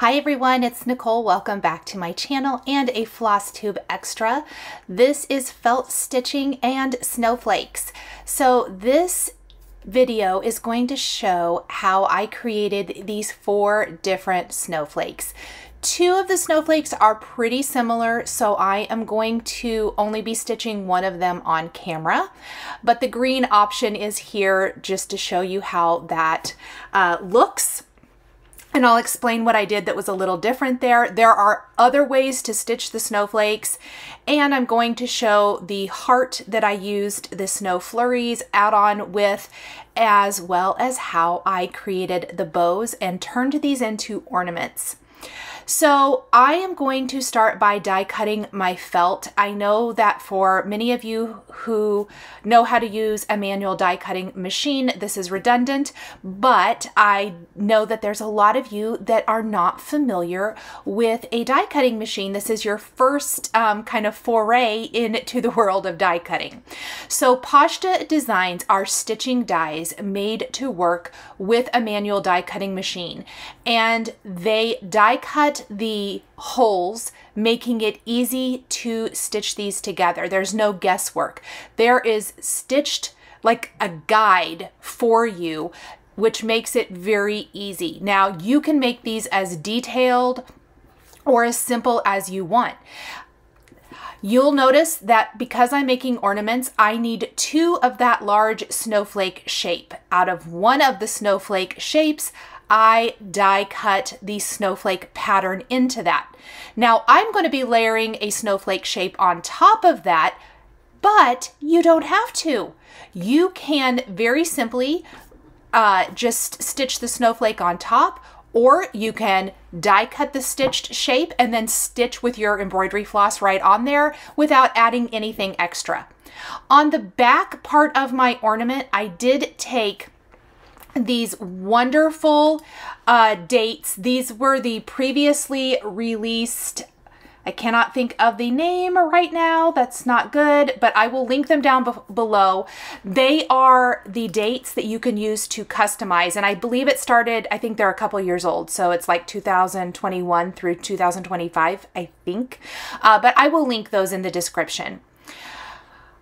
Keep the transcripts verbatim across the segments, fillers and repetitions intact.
Hi everyone, it's Nicole. Welcome back to my channel and a Flosstube extra. This is felt stitching and snowflakes. So this video is going to show how I created these four different snowflakes. Two of the snowflakes are pretty similar, so I am going to only be stitching one of them on camera, but the green option is here just to show you how that uh, looks. And I'll explain what I did that was a little different there. There are other ways to stitch the snowflakes, and I'm going to show the heart that I used the Snow Flurries add-on with, as well as how I created the bows and turned these into ornaments. So I am going to start by die cutting my felt. I know that for many of you who know how to use a manual die cutting machine, this is redundant, but I know that there's a lot of you that are not familiar with a die cutting machine. This is your first um, kind of foray into the world of die cutting. So Poshta Designs are stitching dies made to work with a manual die cutting machine, and they die cut the holes, making it easy to stitch these together. There's no guesswork. There is stitched like a guide for you, which makes it very easy. Now you can make these as detailed or as simple as you want. You'll notice that because I'm making ornaments, I need two of that large snowflake shape. Out of one of the snowflake shapes, I die cut the snowflake pattern into that. Now I'm going to be layering a snowflake shape on top of that, but you don't have to. You can very simply uh, just stitch the snowflake on top, or you can die cut the stitched shape and then stitch with your embroidery floss right on there without adding anything extra. On the back part of my ornament, I did take these wonderful uh, dates. These were the previously released, I cannot think of the name right now, that's not good, but I will link them down be below. They are the dates that you can use to customize, and I believe it started, I think they're a couple years old, so it's like two thousand twenty-one through two thousand twenty-five, I think, uh, but I will link those in the description.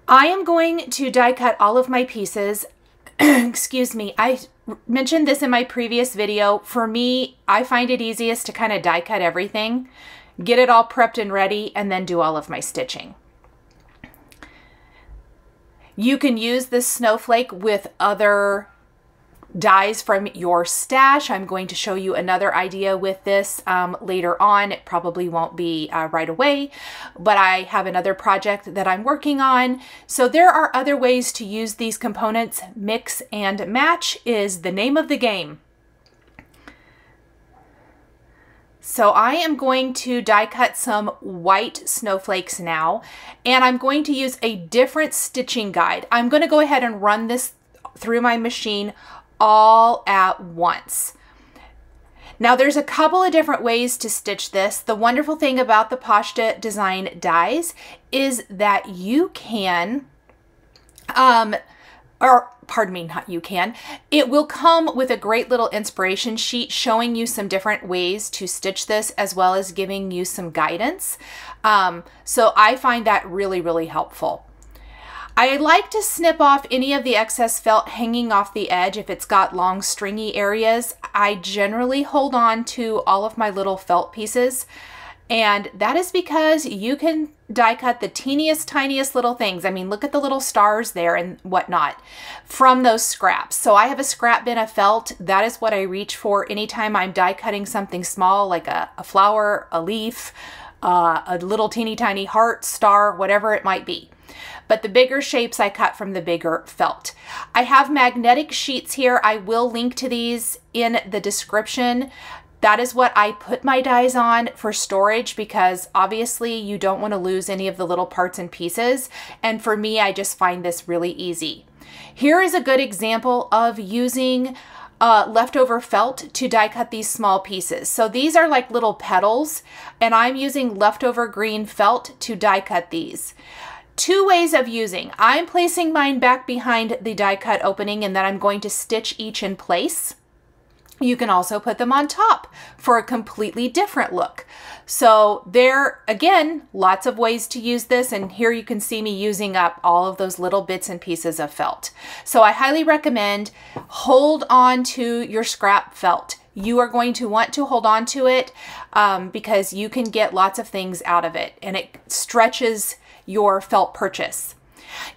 I am going to die cut all of my pieces. Excuse me, I mentioned this in my previous video. For me, I find it easiest to kind of die cut everything, get it all prepped and ready, and then do all of my stitching. You can use this snowflake with other dies from your stash. I'm going to show you another idea with this um, later on. It probably won't be uh, right away, but I have another project that I'm working on. So there are other ways to use these components. Mix and match is the name of the game. So I am going to die cut some white snowflakes now, and I'm going to use a different stitching guide. I'm going to go ahead and run this through my machine all at once. Now there's a couple of different ways to stitch this. The wonderful thing about the Poshta Design dies is that you can, um, or pardon me, not you can, it will come with a great little inspiration sheet showing you some different ways to stitch this, as well as giving you some guidance. Um, so I find that really, really helpful. I like to snip off any of the excess felt hanging off the edge if it's got long stringy areas. I generally hold on to all of my little felt pieces, and that is because you can die cut the teeniest, tiniest little things. I mean, look at the little stars there and whatnot from those scraps. So I have a scrap bin of felt. That is what I reach for anytime I'm die cutting something small, like a, a flower, a leaf, uh, a little teeny tiny heart, star, whatever it might be. But the bigger shapes I cut from the bigger felt. I have magnetic sheets here. I will link to these in the description. That is what I put my dies on for storage, because obviously you don't want to lose any of the little parts and pieces. And for me, I just find this really easy. Here is a good example of using Uh, leftover felt to die cut these small pieces. So these are like little petals, and I'm using leftover green felt to die cut these. Two ways of using. I'm placing mine back behind the die cut opening, and then I'm going to stitch each in place. You can also put them on top for a completely different look. So there, again, lots of ways to use this. And here you can see me using up all of those little bits and pieces of felt. So I highly recommend hold on to your scrap felt. You are going to want to hold on to it um, because you can get lots of things out of it, and it stretches your felt purchase.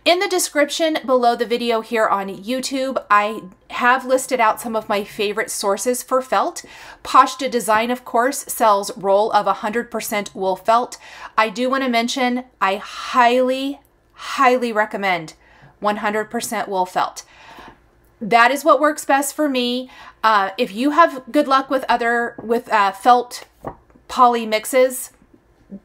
In the description below the video here on YouTube, I have listed out some of my favorite sources for felt. Poshta Design, of course, sells roll of one hundred percent wool felt. I do want to mention, I highly, highly recommend one hundred percent wool felt. That is what works best for me. Uh, if you have good luck with other, with uh, felt poly mixes,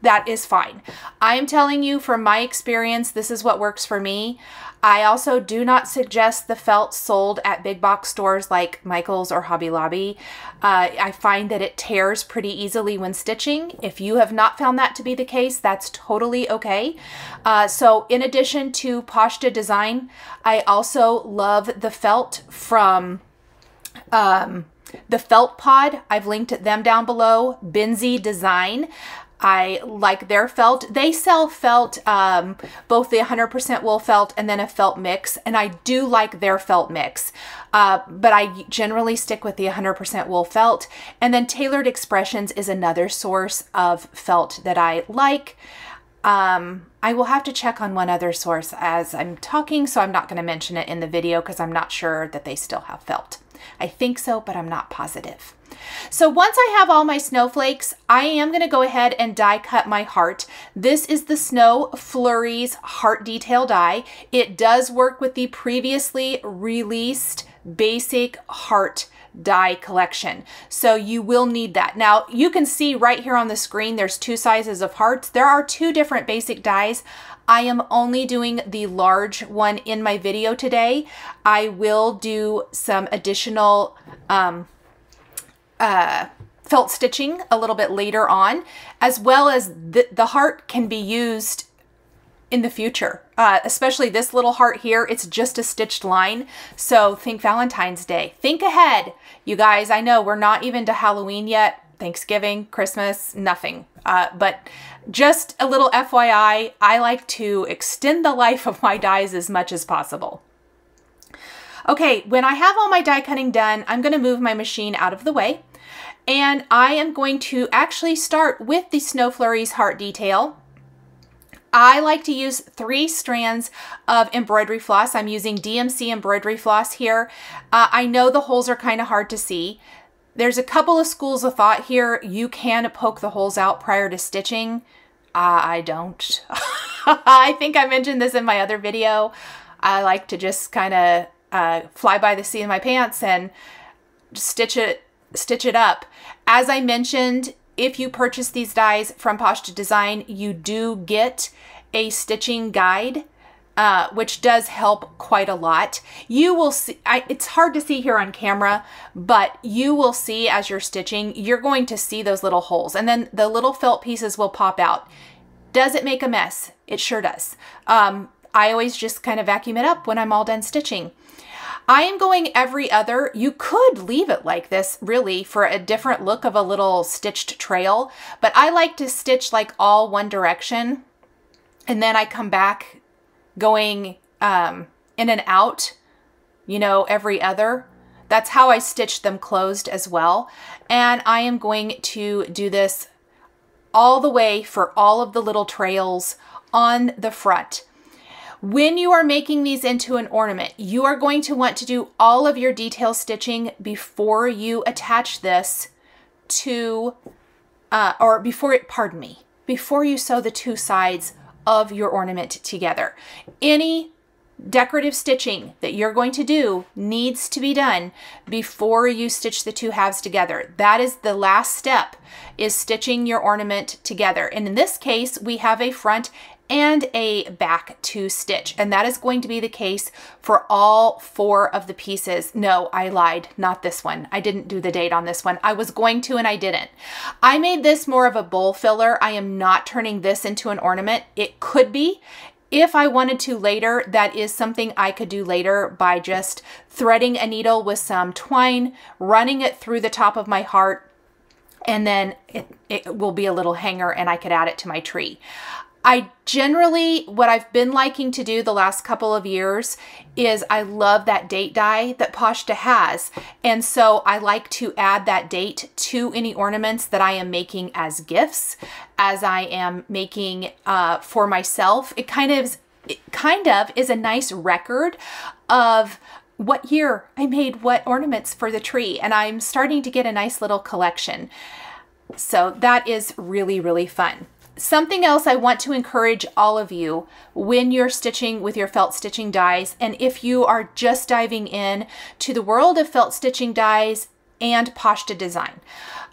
that is fine. I'm telling you from my experience, this is what works for me. I also do not suggest the felt sold at big box stores like Michael's or Hobby Lobby. Uh, I find that it tears pretty easily when stitching. If you have not found that to be the case, that's totally okay. Uh, so in addition to Poshta Design, I also love the felt from um, The Felt Pod. I've linked them down below. Benzie Design. I like their felt. They sell felt, um, both the one hundred percent wool felt and then a felt mix. And I do like their felt mix, uh, but I generally stick with the one hundred percent wool felt. And then Taylored Expressions is another source of felt that I like. Um, I will have to check on one other source as I'm talking, so I'm not going to mention it in the video because I'm not sure that they still have felt. I think so, but I'm not positive. So once I have all my snowflakes, I am going to go ahead and die cut my heart. This is the Snow Flurries heart detail die. It does work with the previously released basic heart die collection, so you will need that. Now you can see right here on the screen, there's two sizes of hearts. There are two different basic dies. I am only doing the large one in my video today. I will do some additional um, Uh, felt stitching a little bit later on, as well as th the heart can be used in the future, uh, especially this little heart here. It's just a stitched line. So think Valentine's Day, think ahead. You guys, I know we're not even to Halloween yet, Thanksgiving, Christmas, nothing. Uh, but just a little F Y I, I like to extend the life of my dies as much as possible. Okay, when I have all my die cutting done, I'm going to move my machine out of the way, and I am going to actually start with the Snow Flurries heart detail. I like to use three strands of embroidery floss. I'm using D M C embroidery floss here. Uh, I know the holes are kind of hard to see. There's a couple of schools of thought here. You can poke the holes out prior to stitching. Uh, I don't. I think I mentioned this in my other video. I like to just kind of Uh, fly by the seat of my pants and stitch it, stitch it up. As I mentioned, if you purchase these dies from Poshta Design, you do get a stitching guide, uh, which does help quite a lot. You will see, I, it's hard to see here on camera, but you will see as you're stitching, you're going to see those little holes, and then the little felt pieces will pop out. Does it make a mess? It sure does. Um, I always just kind of vacuum it up when I'm all done stitching. I am going every other. You could leave it like this really for a different look of a little stitched trail, but I like to stitch like all one direction, and then I come back going um, in and out, you know, every other. That's how I stitch them closed as well. And I am going to do this all the way for all of the little trails on the front. When you are making these into an ornament, you are going to want to do all of your detail stitching before you attach this to, uh, or before it, pardon me, before you sew the two sides of your ornament together. Any decorative stitching that you're going to do needs to be done before you stitch the two halves together. That is the last step, is stitching your ornament together. And in this case, we have a front and a back to stitch, and that is going to be the case for all four of the pieces. No, I lied, not this one. I didn't do the date on this one. I was going to and I didn't. I made this more of a bowl filler. I am not turning this into an ornament. It could be. If I wanted to later, that is something I could do later by just threading a needle with some twine, running it through the top of my heart, and then it, it will be a little hanger and I could add it to my tree. I generally, what I've been liking to do the last couple of years is I love that date die that Poshta has. And so I like to add that date to any ornaments that I am making as gifts, as I am making uh, for myself. It kind of, it kind of is a nice record of what year I made what ornaments for the tree. And I'm starting to get a nice little collection. So that is really, really fun. Something else I want to encourage all of you when you're stitching with your felt stitching dies, and if you are just diving in to the world of felt stitching dies and Poshta design,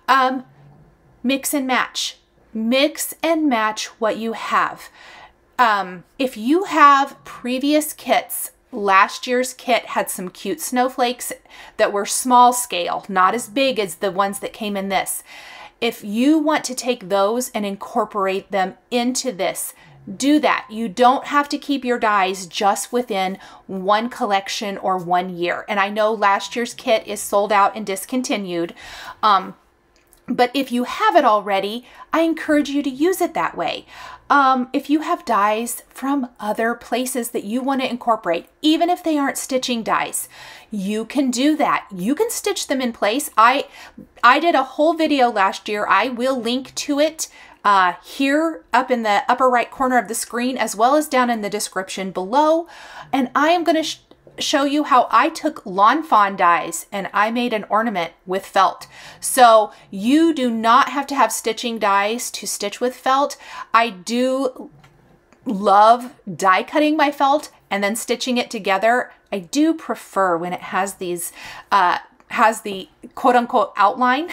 um, mix and match. Mix and match what you have. Um, if you have previous kits, last year's kit had some cute snowflakes that were small scale, not as big as the ones that came in this. If you want to take those and incorporate them into this, do that. You don't have to keep your dies just within one collection or one year. And I know last year's kit is sold out and discontinued, um, but if you have it already, I encourage you to use it that way. Um, if you have dies from other places that you want to incorporate, even if they aren't stitching dies, you can do that. You can stitch them in place. I, I did a whole video last year. I will link to it uh, here up in the upper right corner of the screen, as well as down in the description below. And I am going to sh show you how I took Lawn Fawn dies and I made an ornament with felt. So you do not have to have stitching dies to stitch with felt. I do love die cutting my felt and then stitching it together. I do prefer when it has these, uh, has the quote unquote outline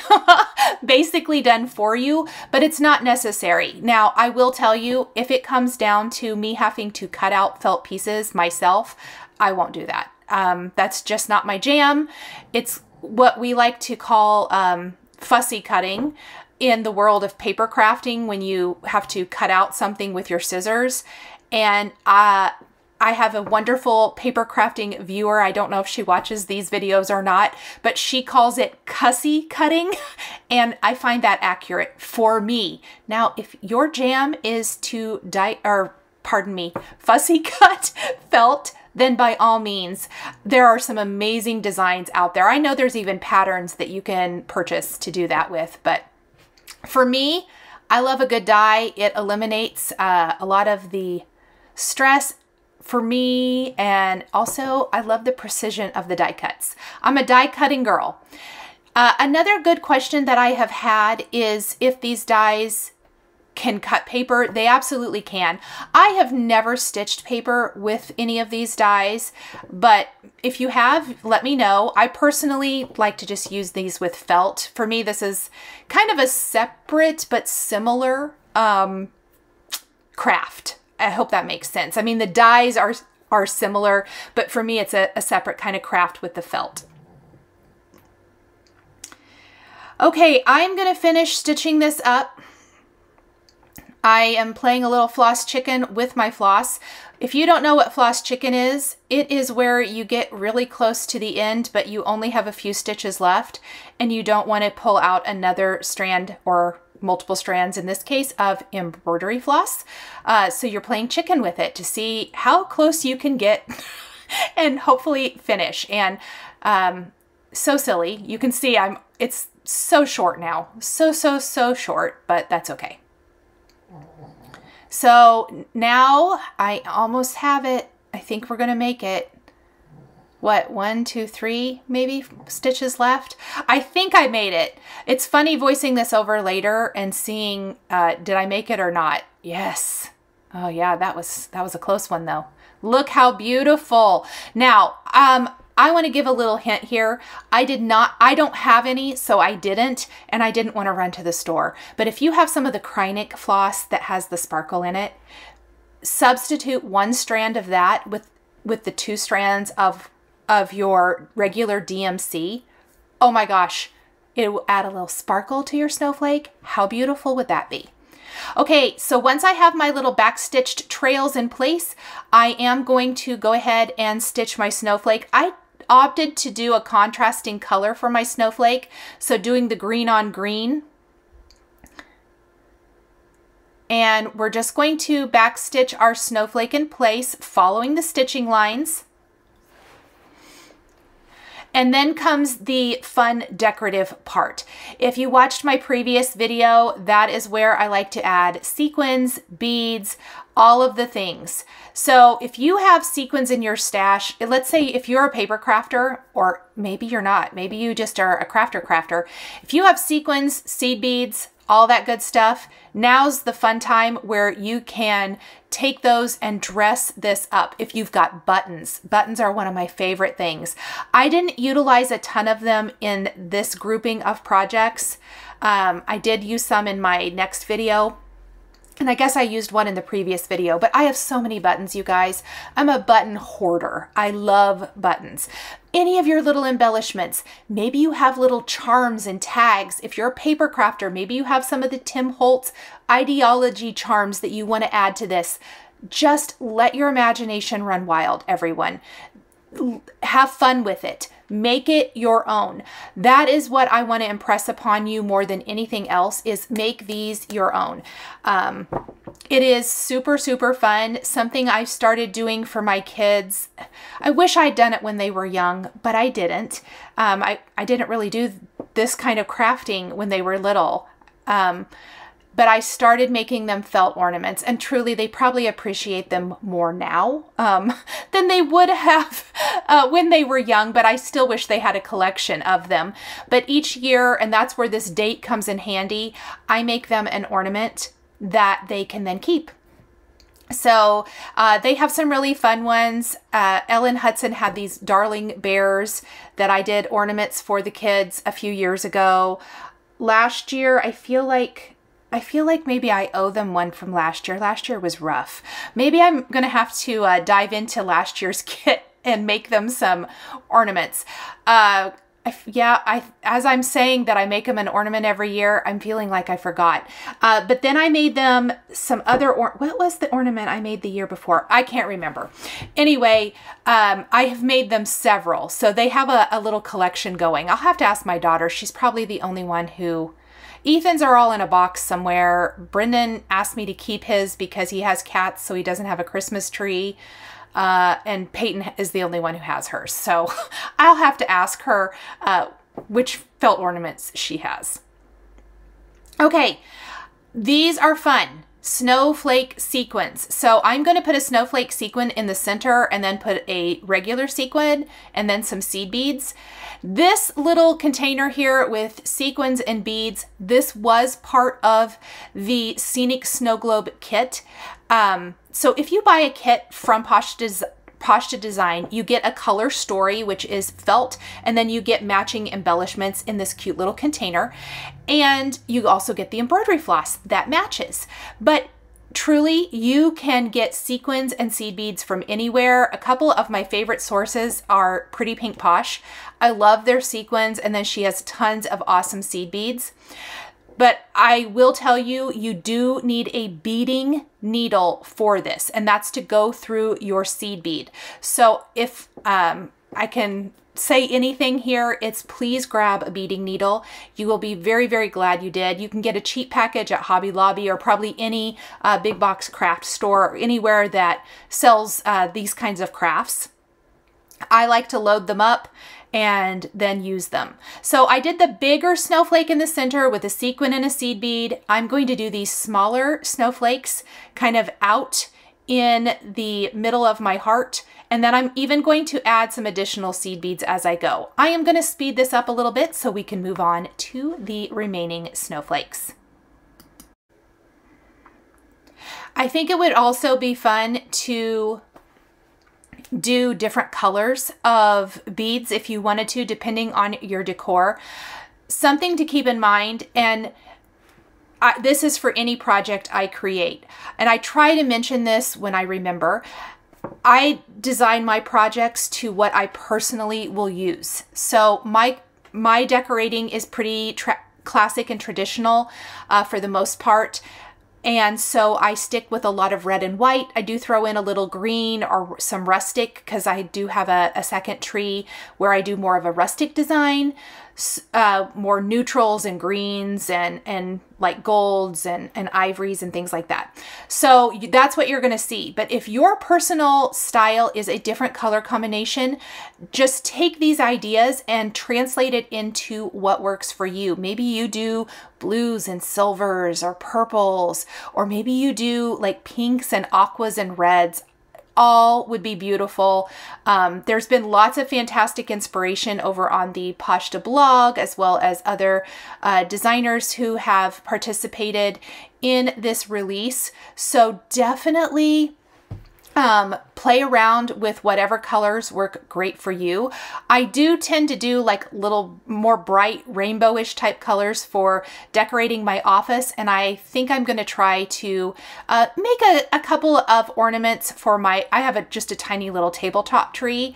basically done for you, but it's not necessary. Now, I will tell you, if it comes down to me having to cut out felt pieces myself, I won't do that. Um, that's just not my jam. It's what we like to call um, fussy cutting in the world of paper crafting, when you have to cut out something with your scissors. And uh, I have a wonderful paper crafting viewer. I don't know if she watches these videos or not, but she calls it cussy cutting. And I find that accurate for me. Now, if your jam is to die, or pardon me, fussy cut felt, then by all means, there are some amazing designs out there. I know there's even patterns that you can purchase to do that with, but for me, I love a good die. It eliminates uh, a lot of the stress for me, and also I love the precision of the die cuts. I'm a die cutting girl. Uh, another good question that I have had is if these dies can cut paper. They absolutely can. I have never stitched paper with any of these dies, but if you have, let me know. I personally like to just use these with felt. For me, this is kind of a separate but similar um, craft. I hope that makes sense. I mean, the dies are, are similar, but for me, it's a, a separate kind of craft with the felt. Okay, I'm gonna finish stitching this up. I am playing a little floss chicken with my floss. If you don't know what floss chicken is, it is where you get really close to the end, but you only have a few stitches left and you don't want to pull out another strand or multiple strands, in this case, of embroidery floss. Uh, so you're playing chicken with it to see how close you can get and hopefully finish. And um, so silly. You can see I'm, it's so short now. So, so, so short, but that's okay. So now I almost have it. I think we're gonna make it. What, one, two, three, maybe stitches left? I think I made it. It's funny voicing this over later and seeing, uh, did I make it or not? Yes. Oh yeah, that was, that was a close one though. Look how beautiful. Now, um, I want to give a little hint here. I did not, I don't have any, so I didn't, and I didn't want to run to the store. But if you have some of the Kreinik floss that has the sparkle in it, substitute one strand of that with, with the two strands of, of your regular D M C. Oh my gosh, it will add a little sparkle to your snowflake. How beautiful would that be? Okay, so once I have my little back stitched trails in place, I am going to go ahead and stitch my snowflake. I opted to do a contrasting color for my snowflake, so doing the green on green. And we're just going to back stitch our snowflake in place following the stitching lines. And then comes the fun decorative part. If you watched my previous video, that is where I like to add sequins, beads, all of the things. So if you have sequins in your stash, let's say if you're a paper crafter, or maybe you're not, maybe you just are a crafter crafter. If you have sequins, seed beads, all that good stuff, now's the fun time where you can take those and dress this up. If you've got buttons, buttons are one of my favorite things. I didn't utilize a ton of them in this grouping of projects. Um, I did use some in my next video, and I guess I used one in the previous video, but I have so many buttons, you guys. I'm a button hoarder. I love buttons. Any of your little embellishments. Maybe you have little charms and tags. If you're a paper crafter, maybe you have some of the Tim Holtz ideology charms that you want to add to this. Just let your imagination run wild, everyone. Have fun with it. Make it your own. That is what I want to impress upon you more than anything else, is make these your own. Um, it is super, super fun. Something I've started doing for my kids. I wish I'd done it when they were young, but I didn't. Um, I, I didn't really do this kind of crafting when they were little. Um, but I started making them felt ornaments, and truly they probably appreciate them more now um, than they would have uh, when they were young, but I still wish they had a collection of them. But each year, and that's where this date comes in handy, I make them an ornament that they can then keep. So uh, they have some really fun ones. Uh, Ellen Hudson had these darling bears that I did ornaments for the kids a few years ago. Last year, I feel like I feel like maybe I owe them one from last year. Last year was rough. Maybe I'm going to have to uh, dive into last year's kit and make them some ornaments. Uh, I, yeah, I, as I'm saying that I make them an ornament every year, I'm feeling like I forgot. Uh, but then I made them some other, or what was the ornament I made the year before? I can't remember. Anyway, um, I have made them several. So they have a, a little collection going. I'll have to ask my daughter. She's probably the only one who... Ethan's are all in a box somewhere. Brendan asked me to keep his because he has cats, so he doesn't have a Christmas tree. Uh, and Peyton is the only one who has hers. So I'll have to ask her uh, which felt ornaments she has. Okay, these are fun. Snowflake sequins. So I'm going to put a snowflake sequin in the center and then put a regular sequin and then some seed beads. This little container here with sequins and beads, this was part of the Scenic Snow Globe kit. Um, so if you buy a kit from Poshta Designs, Poshta Design, you get a color story, which is felt, and then you get matching embellishments in this cute little container. And you also get the embroidery floss that matches. But truly, you can get sequins and seed beads from anywhere. A couple of my favorite sources are Pretty Pink Posh. I love their sequins, and then she has tons of awesome seed beads. But I will tell you, you do need a beading needle for this, and that's to go through your seed bead. So if um, I can say anything here, it's please grab a beading needle. You will be very, very glad you did. You can get a cheap package at Hobby Lobby or probably any uh, big box craft store or anywhere that sells uh, these kinds of crafts. I like to load them up and then use them. So I did the bigger snowflake in the center with a sequin and a seed bead. I'm going to do these smaller snowflakes kind of out in the middle of my heart. And then I'm even going to add some additional seed beads as I go. I am going to speed this up a little bit so we can move on to the remaining snowflakes. I think it would also be fun to do different colors of beads if you wanted to, depending on your decor. Something to keep in mind, and I, this is for any project I create, and I try to mention this when I remember, I design my projects to what I personally will use. So my my decorating is pretty tra classic and traditional uh, for the most part. And so I stick with a lot of red and white. I do throw in a little green or some rustic because I do have a, a second tree where I do more of a rustic design, uh, more neutrals and greens and, and like golds and, and ivories and things like that. So that's what you're going to see. But if your personal style is a different color combination, just take these ideas and translate it into what works for you. Maybe you do blues and silvers or purples, or maybe you do like pinks and aquas and reds. All would be beautiful. Um, there's been lots of fantastic inspiration over on the Poshta blog, as well as other uh, designers who have participated in this release. So definitely um, play around with whatever colors work great for you. I do tend to do like little more bright rainbowish type colors for decorating my office, and I think I'm going to try to uh, make a, a couple of ornaments for my, I have a, just a tiny little tabletop tree,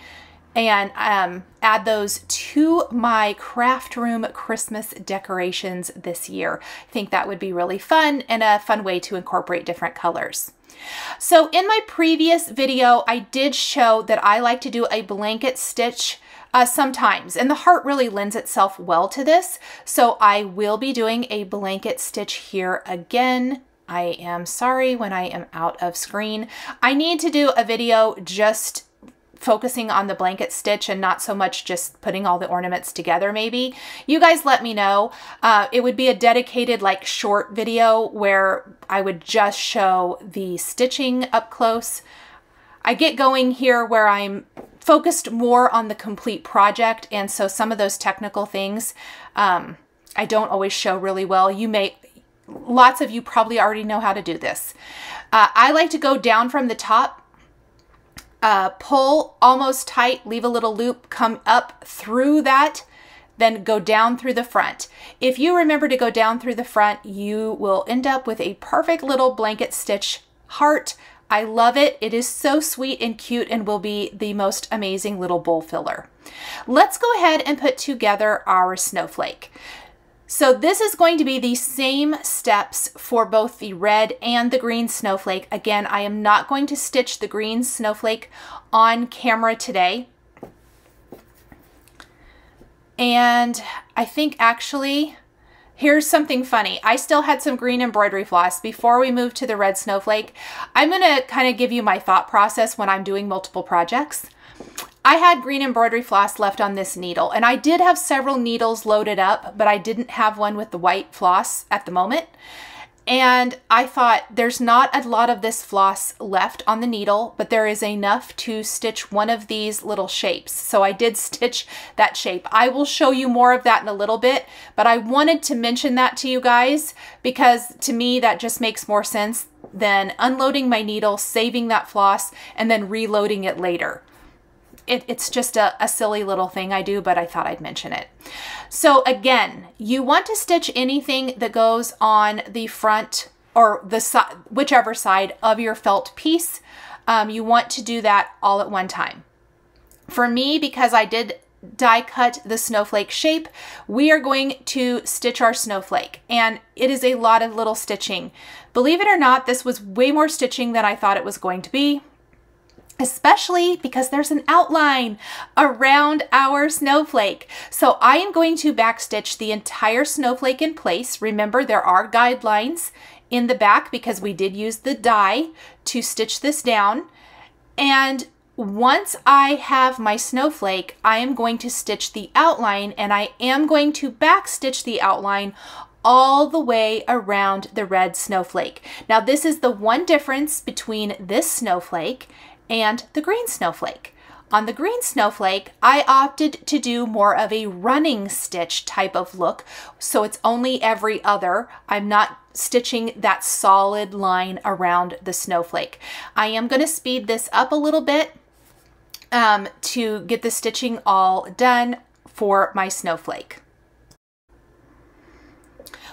and um, add those to my craft room Christmas decorations this year. I think that would be really fun and a fun way to incorporate different colors. So in my previous video, I did show that I like to do a blanket stitch uh, sometimes, and the heart really lends itself well to this. So I will be doing a blanket stitch here again. I am sorry when I am out of screen. I need to do a video just focusing on the blanket stitch and not so much just putting all the ornaments together maybe. You guys let me know. Uh, it would be a dedicated like short video where I would just show the stitching up close. I get going here where I'm focused more on the complete project, and so some of those technical things um, I don't always show really well. You may, lots of you probably already know how to do this. Uh, I like to go down from the top, Uh, pull almost tight, leave a little loop, come up through that, then go down through the front. If you remember to go down through the front, you will end up with a perfect little blanket stitch heart. I love it. It is so sweet and cute and will be the most amazing little bowl filler. Let's go ahead and put together our snowflake. So this is going to be the same steps for both the red and the green snowflake. Again, I am not going to stitch the green snowflake on camera today. And I think actually, here's something funny. I still had some green embroidery floss before we moved to the red snowflake. I'm going to kind of give you my thought process when I'm doing multiple projects. I had green embroidery floss left on this needle, and I did have several needles loaded up, but I didn't have one with the white floss at the moment. And I thought there's not a lot of this floss left on the needle, but there is enough to stitch one of these little shapes. So I did stitch that shape. I will show you more of that in a little bit, but I wanted to mention that to you guys because to me that just makes more sense than unloading my needle, saving that floss, and then reloading it later. It, it's just a, a silly little thing I do, but I thought I'd mention it. So again, you want to stitch anything that goes on the front or the side, whichever side of your felt piece. Um, you want to do that all at one time. For me, because I did die cut the snowflake shape, we are going to stitch our snowflake, and it is a lot of little stitching. Believe it or not, this was way more stitching than I thought it was going to be, especially because there's an outline around our snowflake. So I am going to backstitch the entire snowflake in place. Remember, there are guidelines in the back because we did use the die to stitch this down. And once I have my snowflake, I am going to stitch the outline, and I am going to backstitch the outline all the way around the red snowflake. Now, this is the one difference between this snowflake and the green snowflake. On the green snowflake, I opted to do more of a running stitch type of look, so it's only every other. I'm not stitching that solid line around the snowflake. I am going to speed this up a little bit um, to get the stitching all done for my snowflake.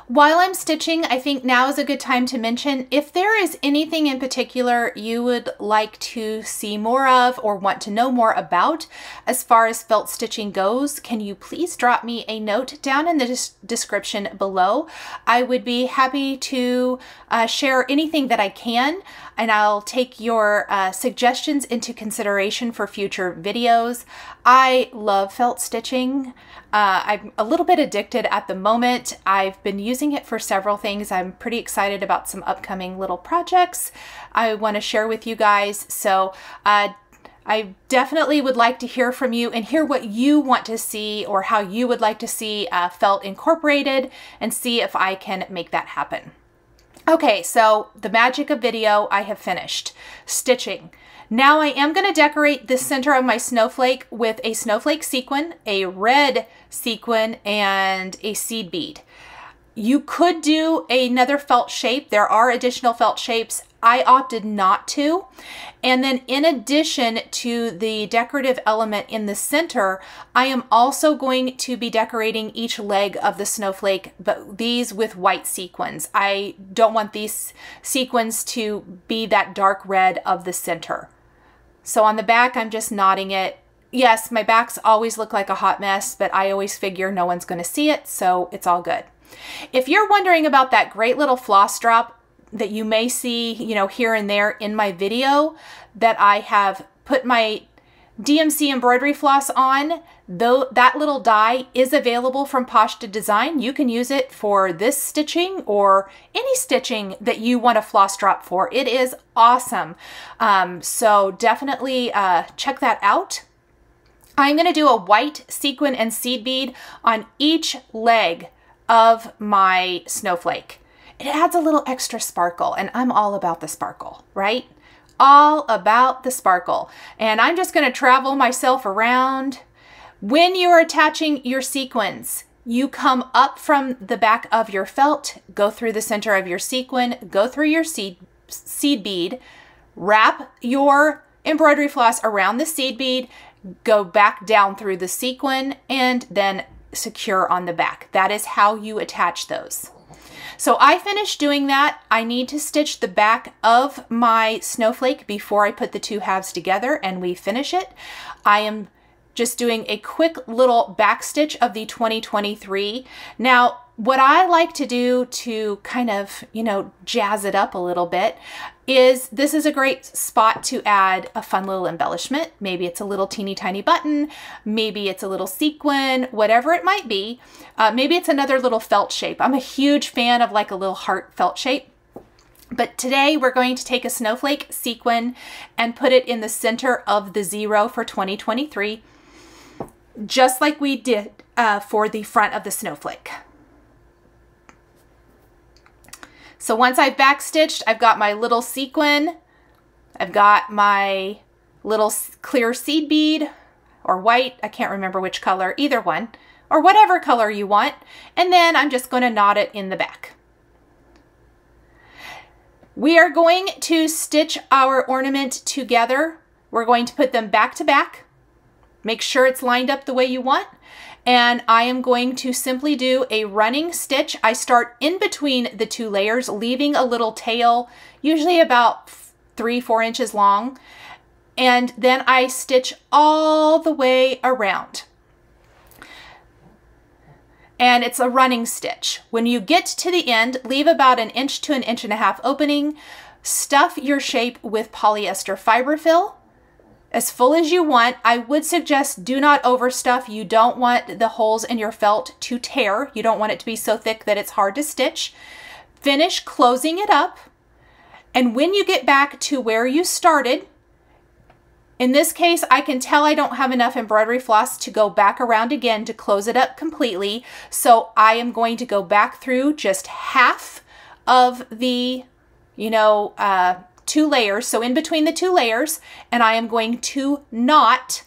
While I'm stitching, I think now is a good time to mention if there is anything in particular you would like to see more of or want to know more about as far as felt stitching goes, can you please drop me a note down in the description below. I would be happy to uh, share anything that I can, and I'll take your uh, suggestions into consideration for future videos. I love felt stitching. Uh, I'm a little bit addicted at the moment. I've been using it for several things. I'm pretty excited about some upcoming little projects I want to share with you guys. So uh, I definitely would like to hear from you and hear what you want to see or how you would like to see uh, felt incorporated, and see if I can make that happen. Okay, so the magic of video, I have finished stitching. Now I am going to decorate the center of my snowflake with a snowflake sequin, a red sequin, and a seed bead. You could do another felt shape. There are additional felt shapes. I opted not to. And then in addition to the decorative element in the center, I am also going to be decorating each leg of the snowflake, but these with white sequins. I don't want these sequins to be that dark red of the center. So on the back, I'm just knotting it. Yes, my backs always look like a hot mess, but I always figure no one's going to see it, so it's all good. If you're wondering about that great little floss drop that you may see, you know, here and there in my video that I have put my D M C embroidery floss on, though that little die is available from Poshta Design. You can use it for this stitching or any stitching that you want a floss drop for. It is awesome. Um, so definitely uh, check that out. I'm going to do a white sequin and seed bead on each leg of my snowflake. It adds a little extra sparkle, and I'm all about the sparkle, right? All about the sparkle. And I'm just going to travel myself around. When you're attaching your sequins, you come up from the back of your felt, go through the center of your sequin, go through your seed, seed bead, wrap your embroidery floss around the seed bead, go back down through the sequin, and then secure on the back. That is how you attach those. So I finished doing that. I need to stitch the back of my snowflake before I put the two halves together and we finish it. I am just doing a quick little back stitch of the twenty twenty-three. Now, what I like to do to kind of, you know, jazz it up a little bit is this is a great spot to add a fun little embellishment. Maybe it's a little teeny tiny button. Maybe it's a little sequin, whatever it might be. Uh, maybe it's another little felt shape. I'm a huge fan of like a little heart felt shape. But today we're going to take a snowflake sequin and put it in the center of the zero for twenty twenty-three, just like we did uh, for the front of the snowflake. So once I've backstitched, I've got my little sequin, I've got my little clear seed bead or white, I can't remember which color, either one, or whatever color you want, and then I'm just going to knot it in the back. We are going to stitch our ornament together. We're going to put them back to back. Make sure it's lined up the way you want. And I am going to simply do a running stitch. I start in between the two layers, leaving a little tail, usually about three, four inches long. And then I stitch all the way around. And it's a running stitch. When you get to the end, leave about an inch to an inch and a half opening. Stuff your shape with polyester fiberfill. As full as you want. I would suggest do not overstuff. You don't want the holes in your felt to tear. You don't want it to be so thick that it's hard to stitch. Finish closing it up. And when you get back to where you started, in this case, I can tell I don't have enough embroidery floss to go back around again to close it up completely. So I am going to go back through just half of the, you know, uh, two layers, so in between the two layers, and I am going to knot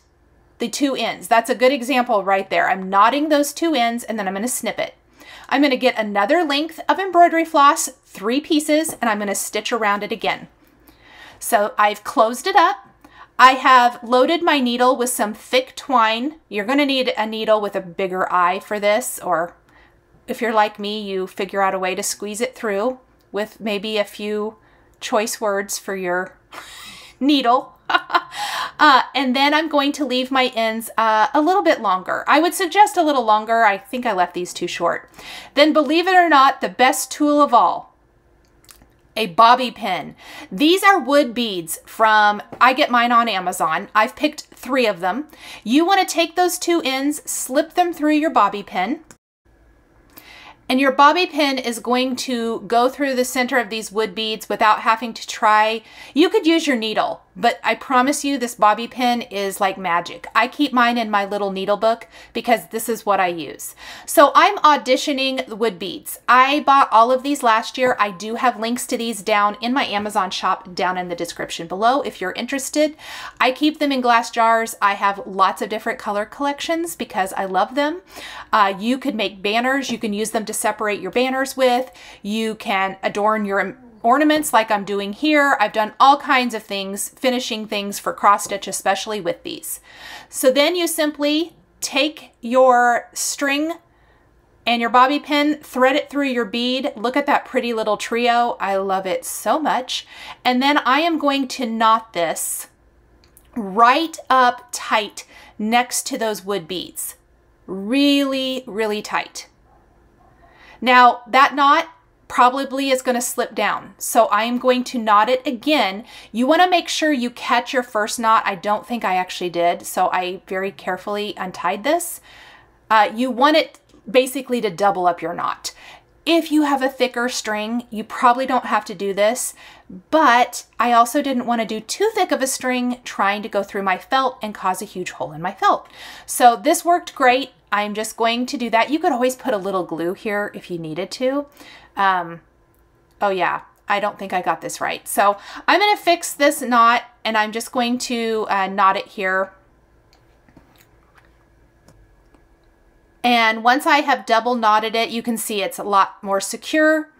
the two ends. That's a good example right there. I'm knotting those two ends and then I'm going to snip it. I'm going to get another length of embroidery floss, three pieces, and I'm going to stitch around it again. So I've closed it up. I have loaded my needle with some thick twine. You're going to need a needle with a bigger eye for this, or if you're like me, you figure out a way to squeeze it through with maybe a few choice words for your needle. Uh, and then I'm going to leave my ends uh, a little bit longer. I would suggest a little longer. I think I left these too short. Then, believe it or not, the best tool of all, a bobby pin. These are wood beads from, I get mine on Amazon. I've picked three of them. You want to take those two ends, slip them through your bobby pin, and your bobby pin is going to go through the center of these wood beads without having to try. You could use your needle, but I promise you this bobby pin is like magic. I keep mine in my little needle book because this is what I use. So I'm auditioning the wood beads. I bought all of these last year. I do have links to these down in my Amazon shop down in the description below if you're interested. I keep them in glass jars. I have lots of different color collections because I love them. Uh, you could make banners. You can use them to separate your banners with. You can adorn your ornaments like I'm doing here. I've done all kinds of things, finishing things for cross stitch, especially with these. So then you simply take your string and your bobby pin, thread it through your bead. Look at that pretty little trio. I love it so much. And then I am going to knot this right up tight next to those wood beads. Really, really tight. Now, that knot probably is going to slip down, so I am going to knot it again. You want to make sure you catch your first knot. I don't think I actually did, so I very carefully untied this. Uh, you want it basically to double up your knot. If you have a thicker string, you probably don't have to do this, but I also didn't want to do too thick of a string trying to go through my felt and cause a huge hole in my felt. So this worked great. I'm just going to do that. You could always put a little glue here if you needed to. Um, oh yeah, I don't think I got this right. So I'm going to fix this knot and I'm just going to uh, knot it here. And once I have double knotted it, you can see it's a lot more secure.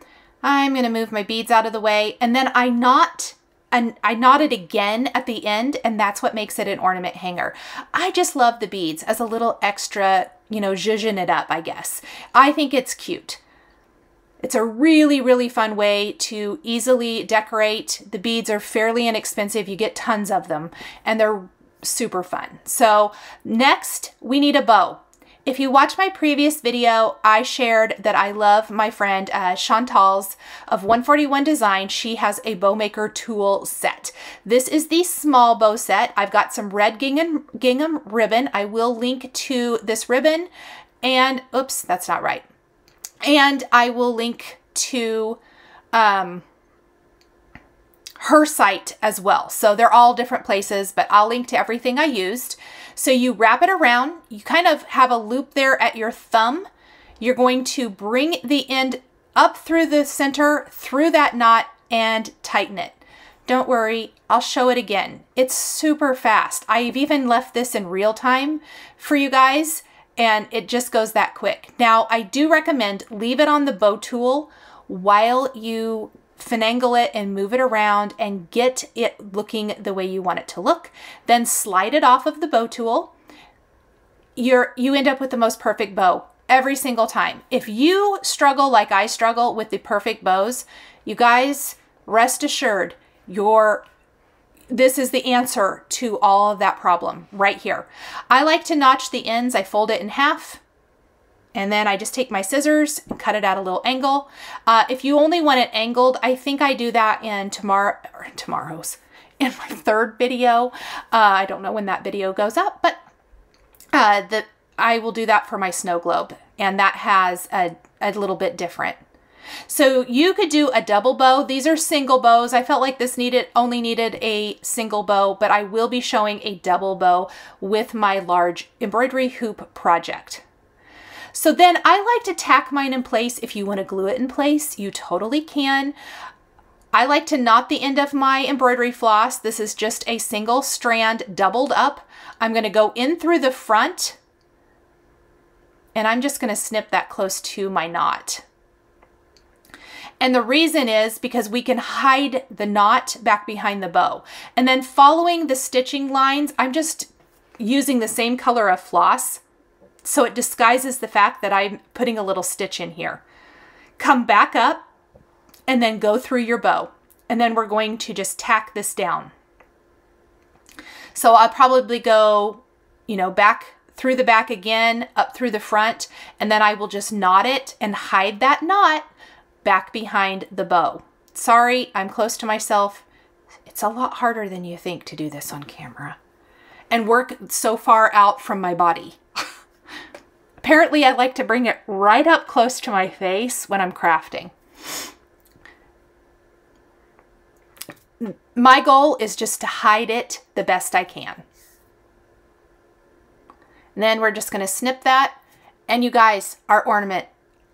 I'm going to move my beads out of the way, and then I knot and I knot it again at the end, and that's what makes it an ornament hanger. I just love the beads as a little extra, you know, zhuzhin it up, I guess. I think it's cute. It's a really, really fun way to easily decorate. The beads are fairly inexpensive. You get tons of them and they're super fun. So next we need a bow. If you watch my previous video, I shared that I love my friend uh, Chantal's of one forty-one Design. She has a bowmaker tool set. This is the small bow set. I've got some red gingham, gingham ribbon. I will link to this ribbon and, oops, that's not right. And I will link to um, her site as well. So they're all different places, but I'll link to everything I used. So you wrap it around, you kind of have a loop there at your thumb. You're going to bring the end up through the center, through that knot, and tighten it. Don't worry, I'll show it again. It's super fast. I've even left this in real time for you guys, and it just goes that quick. Now, I do recommend leave it on the bow tool while you finagle it and move it around and get it looking the way you want it to look. Then slide it off of the bow tool. You're, you end up with the most perfect bow every single time. If you struggle like I struggle with the perfect bows, you guys, rest assured, your this is the answer to all of that problem right here. I like to notch the ends. I fold it in half. And then I just take my scissors and cut it at a little angle. Uh, if you only want it angled, I think I do that in tomorrow, or tomorrow's, in my third video. Uh, I don't know when that video goes up, but uh, the, I will do that for my snow globe. And that has a, a little bit different. So you could do a double bow. These are single bows. I felt like this needed only needed a single bow, but I will be showing a double bow with my large embroidery hoop project. So then I like to tack mine in place. If you want to glue it in place, you totally can. I like to knot the end of my embroidery floss. This is just a single strand doubled up. I'm going to go in through the front and I'm just going to snip that close to my knot. And the reason is because we can hide the knot back behind the bow. And then following the stitching lines, I'm just using the same color of floss so it disguises the fact that I'm putting a little stitch in here. Come back up and then go through your bow. And then we're going to just tack this down. So I'll probably go, you know, back through the back again, up through the front, and then I will just knot it and hide that knot back behind the bow. Sorry, I'm close to myself. It's a lot harder than you think to do this on camera and work so far out from my body. Apparently I like to bring it right up close to my face when I'm crafting. My goal is just to hide it the best I can. And then we're just going to snip that. And you guys, our ornament,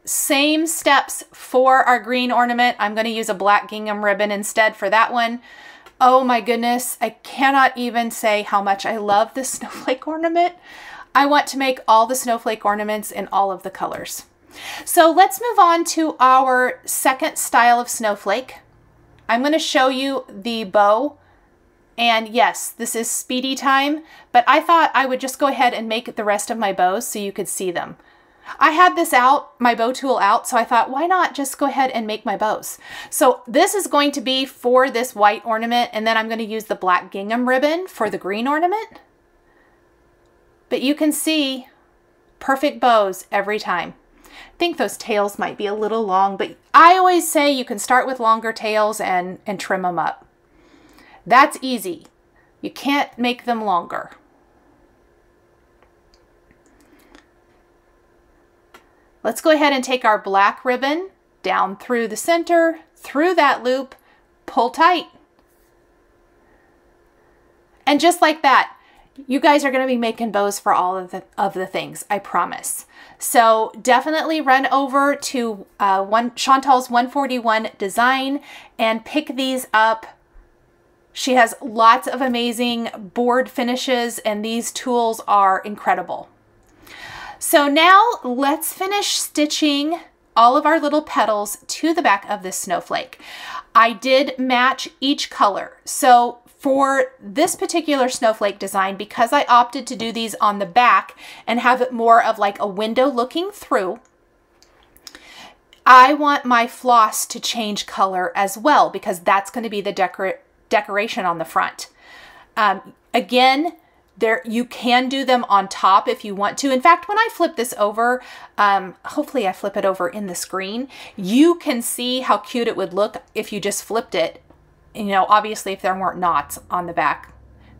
same steps for our green ornament. I'm going to use a black gingham ribbon instead for that one. Oh my goodness, I cannot even say how much I love this snowflake ornament. I want to make all the snowflake ornaments in all of the colors. So let's move on to our second style of snowflake. I'm going to show you the bow, and yes, this is speedy time, but I thought I would just go ahead and make the rest of my bows so you could see them. I had this out, my bow tool out, so I thought, why not just go ahead and make my bows? So this is going to be for this white ornament, and then I'm going to use the black gingham ribbon for the green ornament. But you can see perfect bows every time. I think those tails might be a little long, but I always say you can start with longer tails and, and trim them up. That's easy. You can't make them longer. Let's go ahead and take our black ribbon down through the center, through that loop, pull tight. And just like that, you guys are going to be making bows for all of the, of the things, I promise. So definitely run over to uh, one, Chantal's one forty-one Design and pick these up. She has lots of amazing board finishes, and these tools are incredible. So now let's finish stitching all of our little petals to the back of this snowflake. I did match each color. So for this particular snowflake design, because I opted to do these on the back and have it more of like a window looking through, I want my floss to change color as well, because that's going to be the decor decoration on the front. Um, again, there you can do them on top if you want to. In fact, when I flip this over, um, hopefully I flip it over in the screen, you can see how cute it would look if you just flipped it. You know, obviously, if there weren't knots on the back.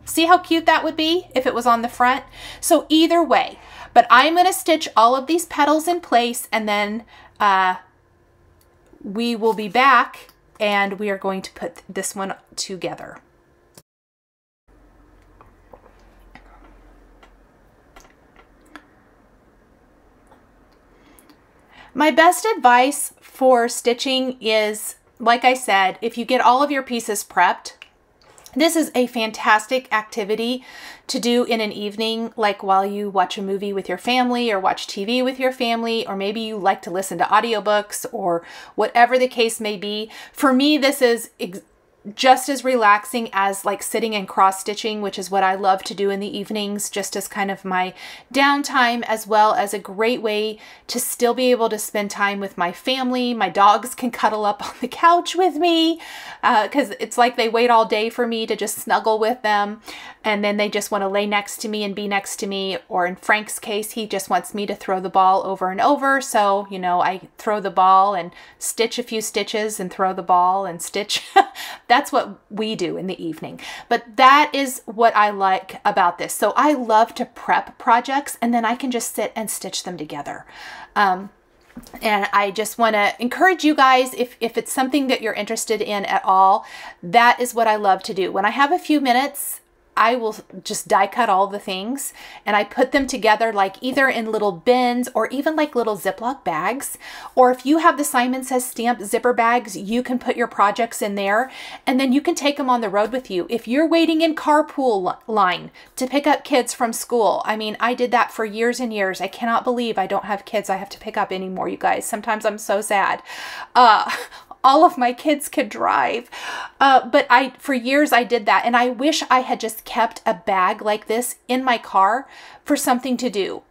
See how cute that would be if it was on the front? So either way, but I'm going to stitch all of these petals in place, and then uh, we will be back and we are going to put this one together. My best advice for stitching is, like I said, if you get all of your pieces prepped, this is a fantastic activity to do in an evening, like while you watch a movie with your family or watch T V with your family, or maybe you like to listen to audiobooks or whatever the case may be. For me, this is ex just as relaxing as like sitting and cross-stitching, which is what I love to do in the evenings, just as kind of my downtime, as well as a great way to still be able to spend time with my family. My dogs can cuddle up on the couch with me, because uh, it's like they wait all day for me to just snuggle with them, and then they just want to lay next to me and be next to me. Or in Frank's case, he just wants me to throw the ball over and over, so you know, I throw the ball and stitch a few stitches and throw the ball and stitch. That's what we do in the evening. But that is what I like about this. So I love to prep projects, and then I can just sit and stitch them together. Um, and I just want to encourage you guys, if, if it's something that you're interested in at all, that is what I love to do. When I have a few minutes, I will just die cut all the things, and I put them together like either in little bins or even like little Ziploc bags. Or if you have the Simon Says Stamp zipper bags, you can put your projects in there, and then you can take them on the road with you. If you're waiting in carpool line to pick up kids from school, I mean, I did that for years and years. I cannot believe I don't have kids I have to pick up anymore, you guys. Sometimes I'm so sad. Uh, All of my kids could drive. Uh, but I, for years I did that. And I wish I had just kept a bag like this in my car for something to do.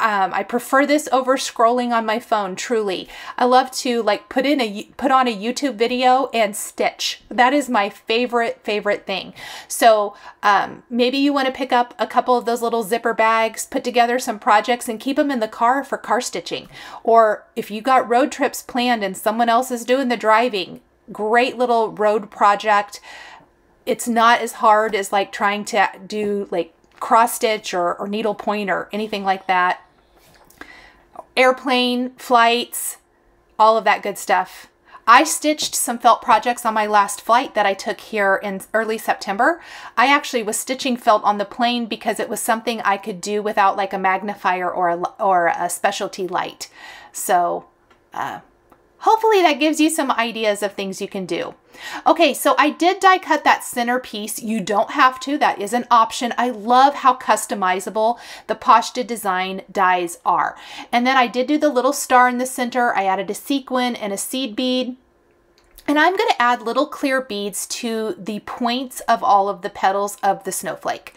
Um, I prefer this over scrolling on my phone, truly. I love to like put in a put on a YouTube video and stitch. That is my favorite, favorite thing. So um, maybe you want to pick up a couple of those little zipper bags, put together some projects and keep them in the car for car stitching. Or if you got road trips planned and someone else is doing the driving, great little road project. It's not as hard as like trying to do like cross stitch or, or needle point or anything like that. Airplane, flights, all of that good stuff. I stitched some felt projects on my last flight that I took here in early September. I actually was stitching felt on the plane because it was something I could do without like a magnifier or a, or a specialty light. So uh, hopefully that gives you some ideas of things you can do. Okay, so I did die cut that center piece. You don't have to, that is an option. I love how customizable the Poshta Design dies are. And then I did do the little star in the center. I added a sequin and a seed bead. And I'm gonna add little clear beads to the points of all of the petals of the snowflake.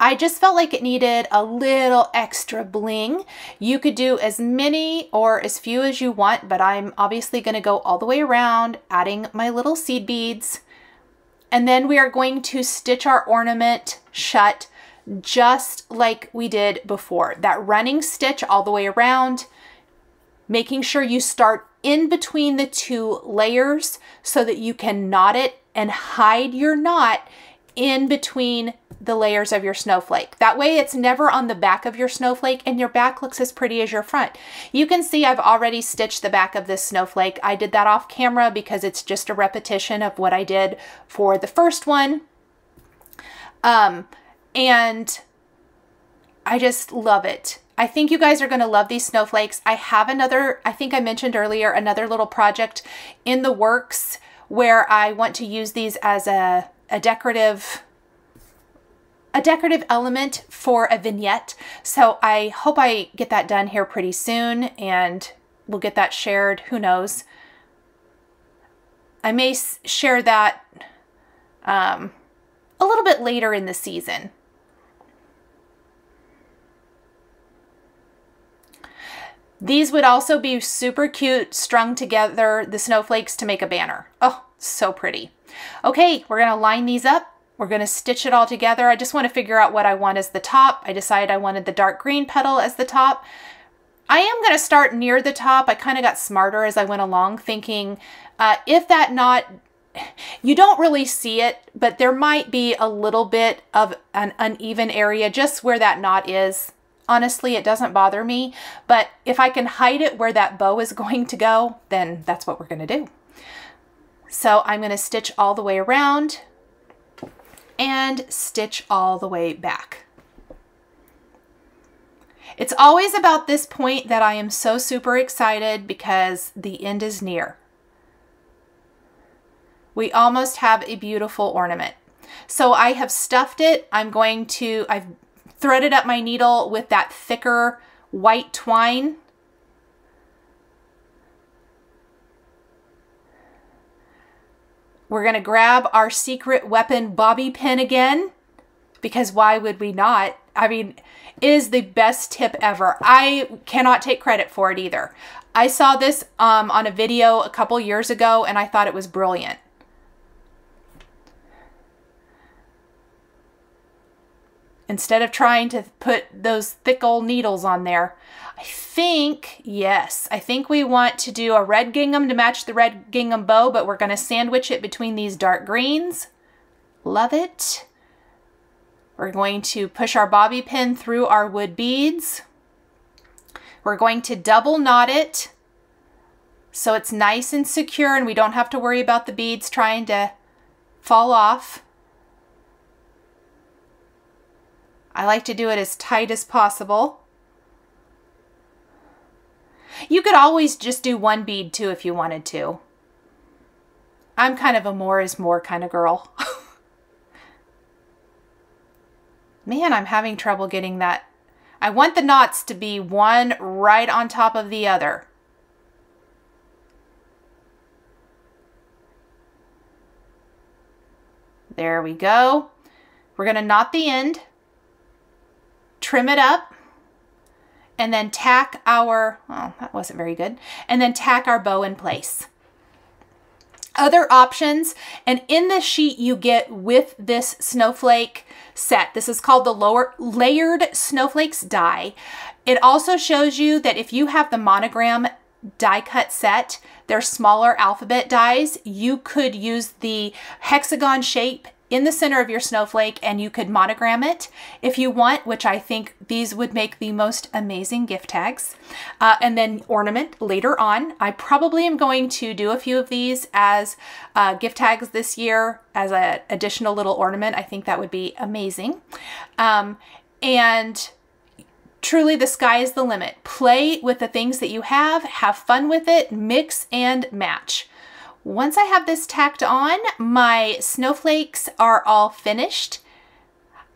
I just felt like it needed a little extra bling. You could do as many or as few as you want, but I'm obviously going to go all the way around, adding my little seed beads. And then we are going to stitch our ornament shut just like we did before. That running stitch all the way around, making sure you start in between the two layers so that you can knot it and hide your knot in between the layers of your snowflake. That way it's never on the back of your snowflake and your back looks as pretty as your front. You can see I've already stitched the back of this snowflake. I did that off camera because it's just a repetition of what I did for the first one. Um, and I just love it. I think you guys are going to love these snowflakes. I have another, I think I mentioned earlier, another little project in the works where I want to use these as a a decorative a decorative element for a vignette. So I hope I get that done here pretty soon and we'll get that shared, who knows. I may share that um, a little bit later in the season. These would also be super cute strung together, the snowflakes, to make a banner. Oh, so pretty. Okay, we're gonna line these up. We're gonna stitch it all together. I just wanna figure out what I want as the top. I decided I wanted the dark green petal as the top. I am gonna start near the top. I kinda got smarter as I went along thinking, uh, if that knot, you don't really see it, but there might be a little bit of an uneven area just where that knot is. Honestly, it doesn't bother me, but if I can hide it where that bow is going to go, then that's what we're gonna do. So I'm going to stitch all the way around and stitch all the way back. It's always about this point that I am so super excited because the end is near. We almost have a beautiful ornament. So I have stuffed it. I'm going to, I've threaded up my needle with that thicker white twine. We're going to grab our secret weapon bobby pin again, because why would we not? I mean, it is the best tip ever. I cannot take credit for it either. I saw this um, on a video a couple years ago and I thought it was brilliant. Instead of trying to put those thick old needles on there, I think, yes, I think we want to do a red gingham to match the red gingham bow, but we're going to sandwich it between these dark greens. Love it. We're going to push our bobby pin through our wood beads. We're going to double knot it so it's nice and secure and we don't have to worry about the beads trying to fall off. I like to do it as tight as possible. You could always just do one bead too if you wanted to. I'm kind of a more is more kind of girl. Man, I'm having trouble getting that. I want the knots to be one right on top of the other. There we go. We're going to knot the end. Trim it up and then tack our, oh, that wasn't very good, and then tack our bow in place. Other options, and in this sheet you get with this snowflake set, this is called the lower layered snowflakes die. It also shows you that if you have the monogram die cut set, they're smaller alphabet dies, you could use the hexagon shape in the center of your snowflake and you could monogram it if you want, which I think these would make the most amazing gift tags, uh, and then ornament later on. I probably am going to do a few of these as uh, gift tags this year as an additional little ornament. I think that would be amazing. Um, and truly the sky is the limit. Play with the things that you have, have fun with it, mix and match. Once I have this tacked on, my snowflakes are all finished.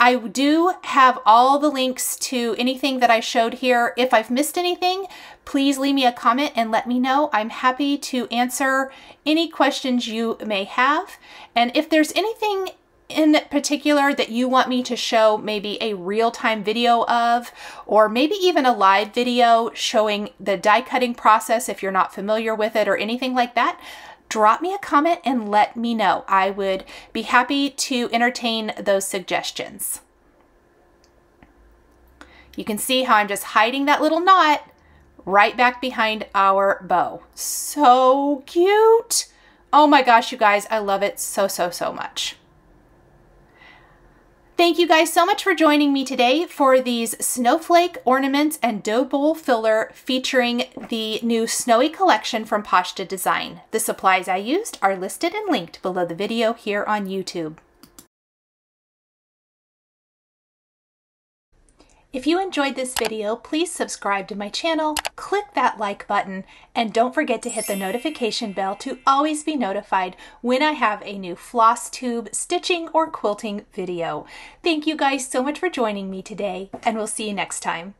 I do have all the links to anything that I showed here. If I've missed anything, please leave me a comment and let me know. I'm happy to answer any questions you may have. And if there's anything in particular that you want me to show, maybe a real-time video of, or maybe even a live video showing the die cutting process if you're not familiar with it or anything like that, drop me a comment and let me know. I would be happy to entertain those suggestions. You can see how I'm just hiding that little knot right back behind our bow. So cute. Oh my gosh, you guys, I love it so, so, so much. Thank you guys so much for joining me today for these snowflake ornaments and dough bowl filler featuring the new Snowy Collection from Poshta Design. The supplies I used are listed and linked below the video here on YouTube. If you enjoyed this video, please subscribe to my channel, click that like button, and don't forget to hit the notification bell to always be notified when I have a new Flosstube stitching or quilting video. Thank you guys so much for joining me today, and we'll see you next time.